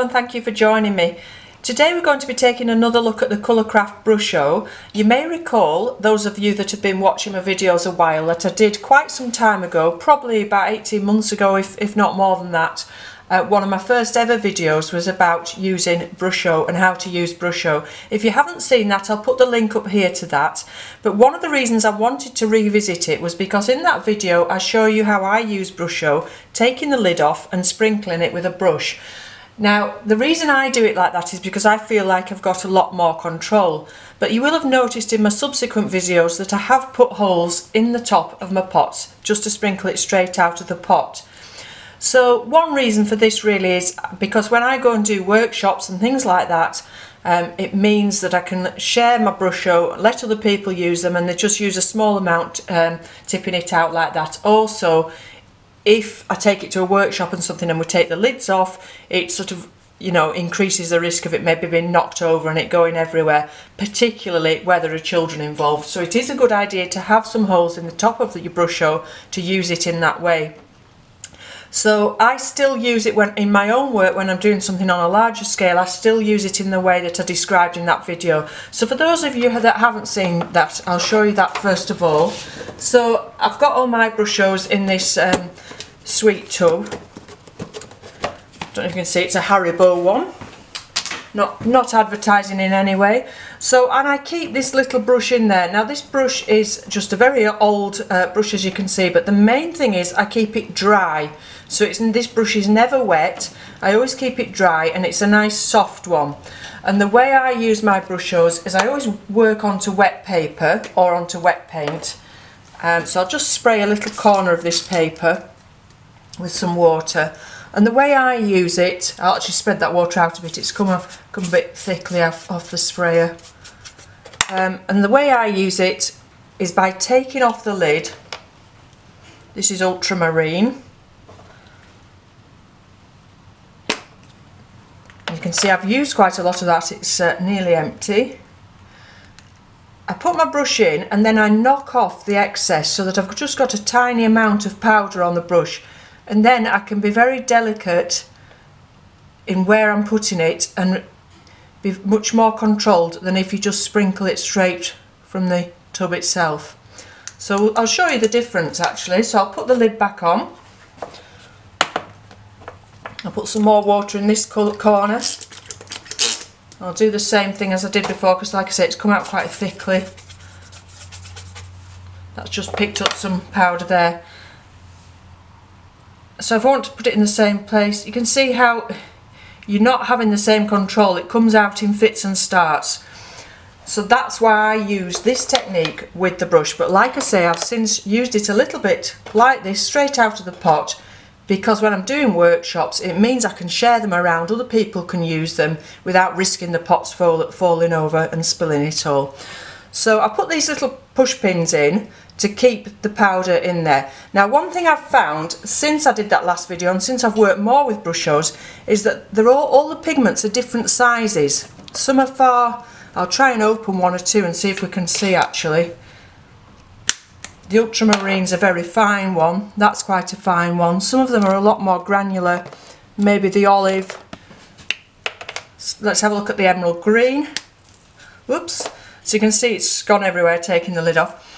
Hello and thank you for joining me. Today we're going to be taking another look at the Colourcraft Brusho. You may recall, those of you that have been watching my videos a while, that I did quite some time ago, probably about 18 months ago if not more than that, one of my first ever videos was about using Brusho and how to use Brusho. If you haven't seen that, I'll put the link up here to that. But one of the reasons I wanted to revisit it was because in that video I show you how I use Brusho, taking the lid off and sprinkling it with a brush. Now, the reason I do it like that is because I feel like I've got a lot more control. But you will have noticed in my subsequent videos that I have put holes in the top of my pots just to sprinkle it straight out of the pot. So one reason for this really is because when I go and do workshops and things like that, it means that I can share my Brusho, let other people use them, and they just use a small amount, tipping it out like that. Also, if I take it to a workshop and something and we take the lids off, it sort of, you know, increases the risk of it maybe being knocked over and it going everywhere, particularly where there are children involved. So it is a good idea to have some holes in the top of your Brusho to use it in that way. So I still use it when in my own work, when I'm doing something on a larger scale. I still use it in the way that I described in that video. So for those of you that haven't seen that, I'll show you that first of all. So I've got all my Brushos in this sweet tub. I don't know if you can see, it's a Haribo one. Not advertising in any way. So, and I keep this little brush in there. Now this brush is just a very old brush, as you can see, but the main thing is I keep it dry. So this brush is never wet. I always keep it dry and it's a nice soft one. And the way I use my Brushos is I always work onto wet paper or onto wet paint. So I'll just spray a little corner of this paper with some water. And the way I use it, I'll actually spread that water out a bit, it's come a bit thickly off the sprayer. And the way I use it is by taking off the lid. This is ultramarine. You can see I've used quite a lot of that, it's nearly empty. I put my brush in and then I knock off the excess so that I've just got a tiny amount of powder on the brush. And then I can be very delicate in where I'm putting it and be much more controlled than if you just sprinkle it straight from the tub itself. So I'll show you the difference actually. So I'll put the lid back on. I'll put some more water in this corner. I'll do the same thing as I did before because, like I say, it's come out quite thickly. That's just picked up some powder there. So if I want to put it in the same place, you can see how you're not having the same control. It comes out in fits and starts. So that's why I use this technique with the brush. But like I say, I've since used it a little bit like this, straight out of the pot, because when I'm doing workshops, it means I can share them around. Other people can use them without risking the pots falling over and spilling it all. So I put these little push pins in to keep the powder in there. Now one thing I've found since I did that last video and since I've worked more with Brushos is that they're all the pigments are different sizes. Some are far, I'll try and open one or two and see if we can see actually. The ultramarine's a very fine one, that's quite a fine one. Some of them are a lot more granular, maybe the olive. Let's have a look at the emerald green. Whoops. So you can see it's gone everywhere, taking the lid off.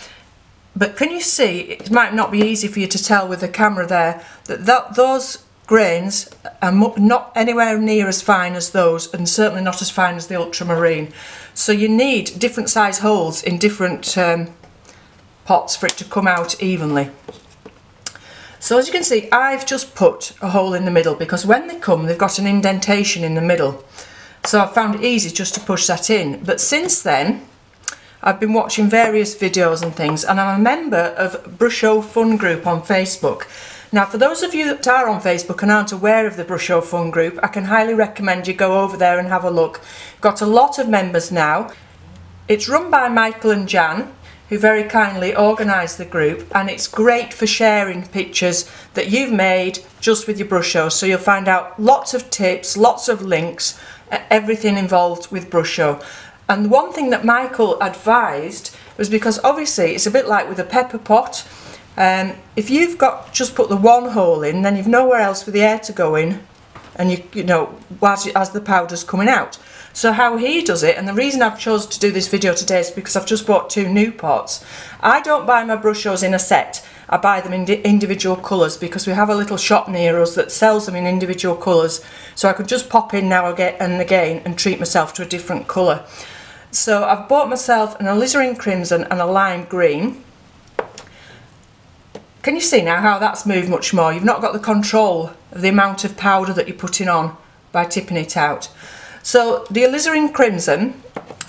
But can you see, it might not be easy for you to tell with the camera there, that those grains are not anywhere near as fine as those, and certainly not as fine as the ultramarine. So you need different size holes in different pots for it to come out evenly. So as you can see, I've just put a hole in the middle, because when they come, they've got an indentation in the middle. So I found it easy just to push that in. But since then, I've been watching various videos and things, and I'm a member of Brusho Fun Group on Facebook. Now for those of you that are on Facebook and aren't aware of the Brusho Fun Group, I can highly recommend you go over there and have a look. Got a lot of members now. It's run by Michael and Jan, who very kindly organised the group, and it's great for sharing pictures that you've made just with your Brusho. So you'll find out lots of tips, lots of links, everything involved with Brusho. And one thing that Michael advised was, because obviously it's a bit like with a pepper pot, if you've just put the one hole in, then you've nowhere else for the air to go in and you know, as the powder's coming out. So how he does it, and the reason I've chosen to do this video today is because I've just bought two new pots. I don't buy my brushos in a set, I buy them in individual colours, because we have a little shop near us that sells them in individual colours, so I could just pop in now and again and treat myself to a different colour. So I've bought myself an alizarin crimson and a lime green. Can you see now how that's moved much more? You've not got the control of the amount of powder that you're putting on by tipping it out. So the alizarin crimson,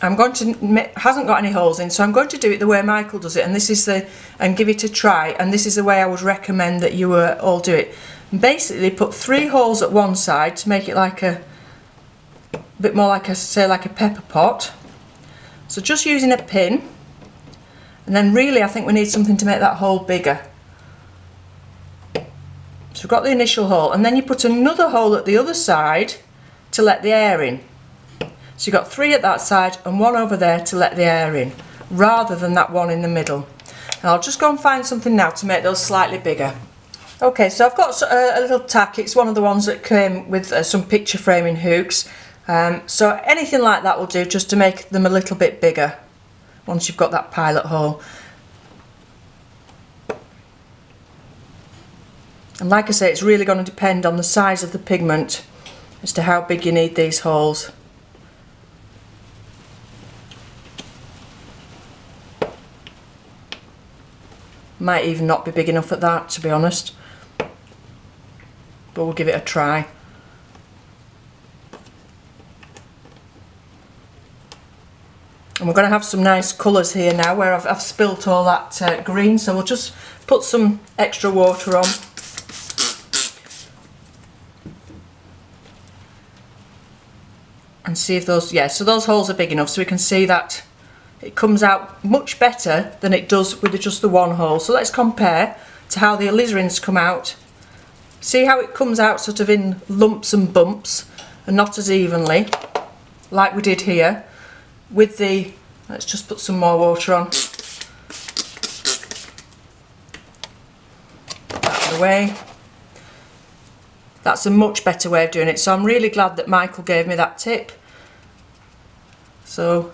I'm going to, hasn't got any holes in, so I'm going to do it the way Michael does it, and this is the, and give it a try, and this is the way I would recommend that you all do it. And basically put 3 holes at one side to make it like a bit more like a, say like a pepper pot. So just using a pin, and then really I think we need something to make that hole bigger. So we've got the initial hole, and then you put another hole at the other side to let the air in. So you've got 3 at that side and 1 over there to let the air in, rather than that one in the middle. And I'll just go and find something now to make those slightly bigger. Okay, so I've got a little tack. It's one of the ones that came with some picture framing hooks. So anything like that will do, just to make them a little bit bigger once you've got that pilot hole. And like I say, it's really going to depend on the size of the pigment as to how big you need these holes. Might even not be big enough at that, to be honest, but we'll give it a try. And we're going to have some nice colours here now where I've spilt all that green, so we'll just put some extra water on. And see if those, yeah, so those holes are big enough, so we can see that it comes out much better than it does with just the one hole. So let's compare to how the alizarin's come out. See how it comes out sort of in lumps and bumps and not as evenly like we did here with the, let's just put some more water on. Put that out of the way. That's a much better way of doing it, so I'm really glad that Michael gave me that tip. So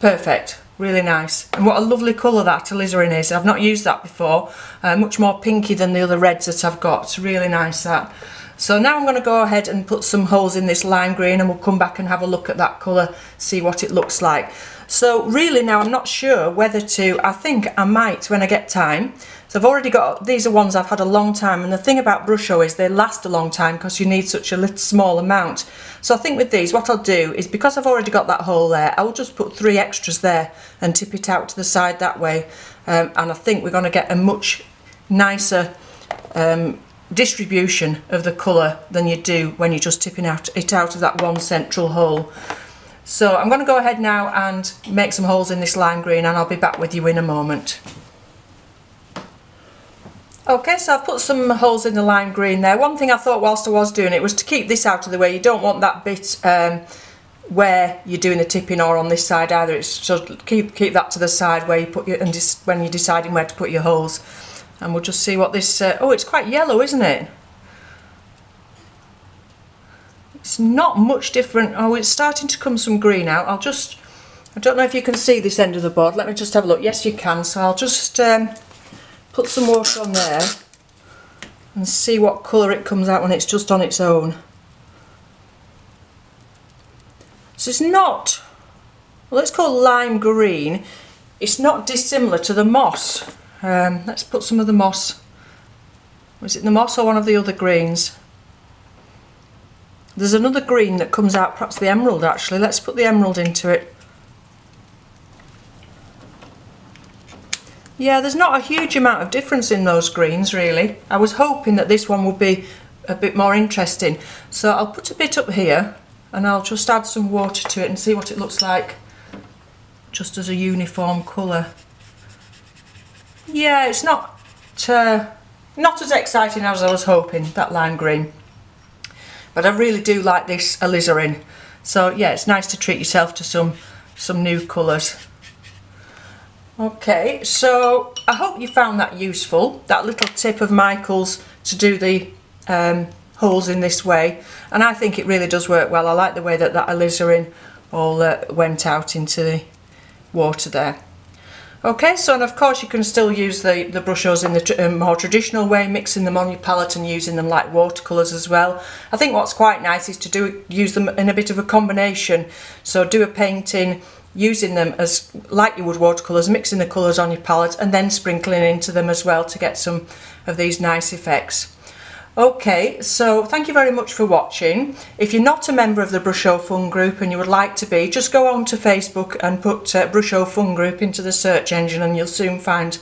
perfect, really nice. And what a lovely colour that alizarin is. I've not used that before, much more pinky than the other reds that I've got. It's really nice, that. So now I'm going to go ahead and put some holes in this lime green, and we'll come back and have a look at that colour, see what it looks like. So really now I'm not sure whether to, I think I might when I get time. So I've already got, these are ones I've had a long time, and the thing about Brusho is they last a long time because you need such a little small amount. So I think with these what I'll do is, because I've already got that hole there, I'll just put 3 extras there and tip it out to the side that way, and I think we're going to get a much nicer distribution of the colour than you do when you're just tipping it out of that one central hole. So I'm going to go ahead now and make some holes in this lime green, and I'll be back with you in a moment. Okay, so I've put some holes in the lime green there. One thing I thought whilst I was doing it was to keep this out of the way. You don't want that bit where you're doing the tipping or on this side either. It's so keep that to the side where you put your, and just when you're deciding where to put your holes. And we'll just see what this, oh, it's quite yellow, isn't it? It's not much different. Oh, it's starting to come some green out. I'll just, I don't know if you can see this end of the board. Let me just have a look. Yes, you can. So I'll just put some water on there and see what colour it comes out when it's just on its own. So it's not, well, it's called lime green. It's not dissimilar to the moss. Let's put some of the moss. Was it the moss or one of the other greens? There's another green that comes out, perhaps the emerald actually. Let's put the emerald into it. Yeah, there's not a huge amount of difference in those greens really. I was hoping that this one would be a bit more interesting. So I'll put a bit up here and I'll just add some water to it and see what it looks like just as a uniform colour. Yeah, it's not as exciting as I was hoping, that lime green. But I really do like this alizarin. So yeah, it's nice to treat yourself to some new colours. Okay, so I hope you found that useful, that little tip of Michael's to do the holes in this way, and I think it really does work well. I like the way that that alizarin all went out into the water there. Okay, so and of course you can still use the brushos in the more traditional way, mixing them on your palette and using them like watercolours as well. I think what's quite nice is to use them in a bit of a combination. So do a painting using them as like you would watercolours, mixing the colours on your palette and then sprinkling into them as well to get some of these nice effects. Okay, so thank you very much for watching. If you're not a member of the Brusho Fun Group and you would like to be, just go on to Facebook and put Brusho Fun Group into the search engine and you'll soon find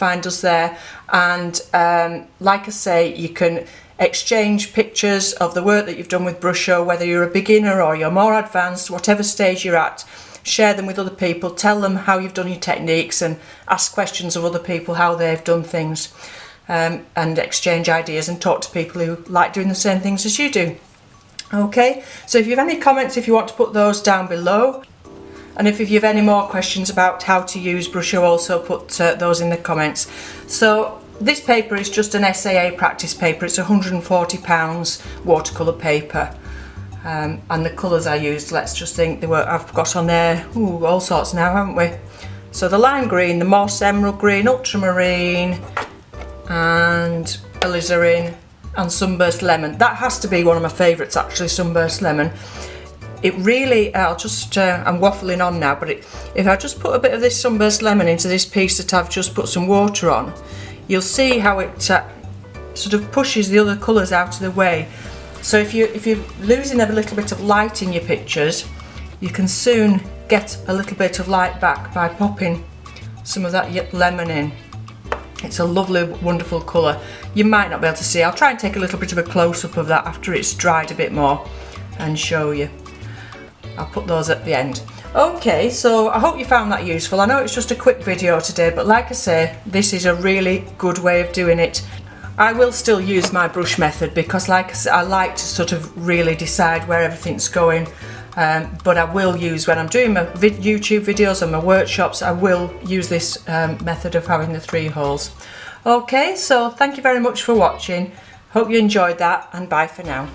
us there. And like I say, you can exchange pictures of the work that you've done with Brusho, whether you're a beginner or you're more advanced, whatever stage you're at. Share them with other people, tell them how you've done your techniques and ask questions of other people how they've done things. And exchange ideas and talk to people who like doing the same things as you do. Okay, so if you have any comments, if you want to put those down below, and if you have any more questions about how to use Brusho, also put those in the comments. So this paper is just an SAA practice paper. It's £140 watercolour paper, and the colours I used, let's just think, they were, I've got on there, ooh, all sorts now, haven't we? So the lime green, the moss emerald green, ultramarine, and alizarin, and sunburst lemon. That has to be one of my favourites actually, sunburst lemon. It really, I'll just, I'm waffling on now, but if I just put a bit of this sunburst lemon into this piece that I've just put some water on, you'll see how it sort of pushes the other colours out of the way. So if you're losing a little bit of light in your pictures, you can soon get a little bit of light back by popping some of that lemon in. It's a lovely, wonderful colour. You might not be able to see. I'll try and take a little bit of a close-up of that after it's dried a bit more and show you. I'll put those at the end. Okay, so I hope you found that useful. I know it's just a quick video today, but like I say, this is a really good way of doing it. I will still use my brush method because, like I said, I like to sort of really decide where everything's going. But I will use, when I'm doing my YouTube videos and my workshops, I will use this method of having the three holes. Okay, so thank you very much for watching. Hope you enjoyed that, and bye for now.